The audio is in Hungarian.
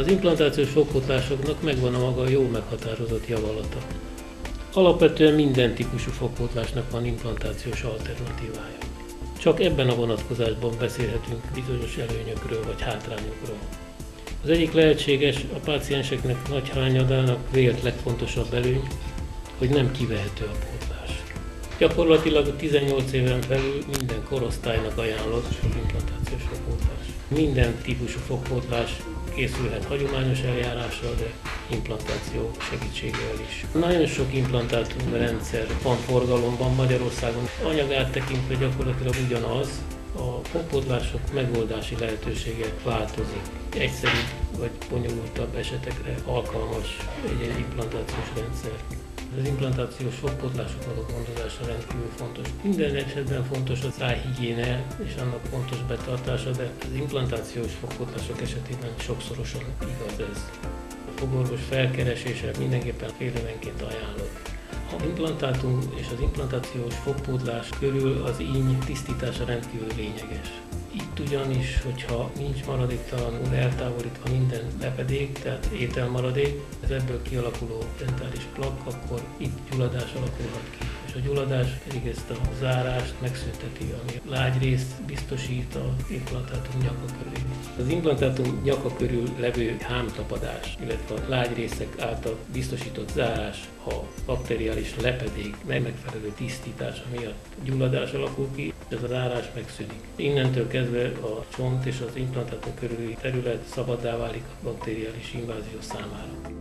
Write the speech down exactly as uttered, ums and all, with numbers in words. Az implantációs fogkótlásoknak megvan a maga jó meghatározott javalata. Alapvetően minden típusú fogkótlásnak van implantációs alternatívája. Csak ebben a vonatkozásban beszélhetünk bizonyos előnyökről vagy hátrányokról. Az egyik lehetséges, a pácienseknek nagy hányadának vélt legfontosabb előny, hogy nem kivehető a pótlás. Gyakorlatilag tizennyolc éven felül minden korosztálynak ajánlott az implantációs fogkótlás. Minden típusú fogkótlás készülhet hagyományos eljárással, de implantáció segítségével is. Nagyon sok implantátumrendszer van forgalomban Magyarországon. Anyagát tekintve gyakorlatilag ugyanaz, a fogkótlások megoldási lehetősége változik. Egyszerűbb vagy bonyolultabb esetekre alkalmas egy-egy implantációs rendszer. Az implantációs fogkótlásoknak a gondozása rendkívül fontos. Minden esetben fontos a szájhigiéne és annak fontos betartása, de az implantációs fogkótlások esetében sokszorosan igaz ez. A fogorvos felkeresése mindenképpen fél évenként ajánlott. Az implantátum és az implantációs fogpótlás körül az íny tisztítása rendkívül lényeges. Itt ugyanis, hogyha nincs maradéktalanul eltávolítva minden lepedék, tehát ételmaradék, ez ebből kialakuló dentális plakk, akkor itt gyulladás alakulhat ki. És a gyulladás pedig ezt a zárást megszünteti, ami lágy részt biztosít az implantátum nyaka körül. Az implantátum nyaka körül levő hámtapadás, illetve a lágy részek által biztosított zárás, a bakteriális lepedék nem megfelelő tisztítása miatt gyulladás alakul ki, és ez a zárás megszűnik. Innentől kezdve a csont és az implantátum körüli terület szabaddá válik a bakteriális invázió számára.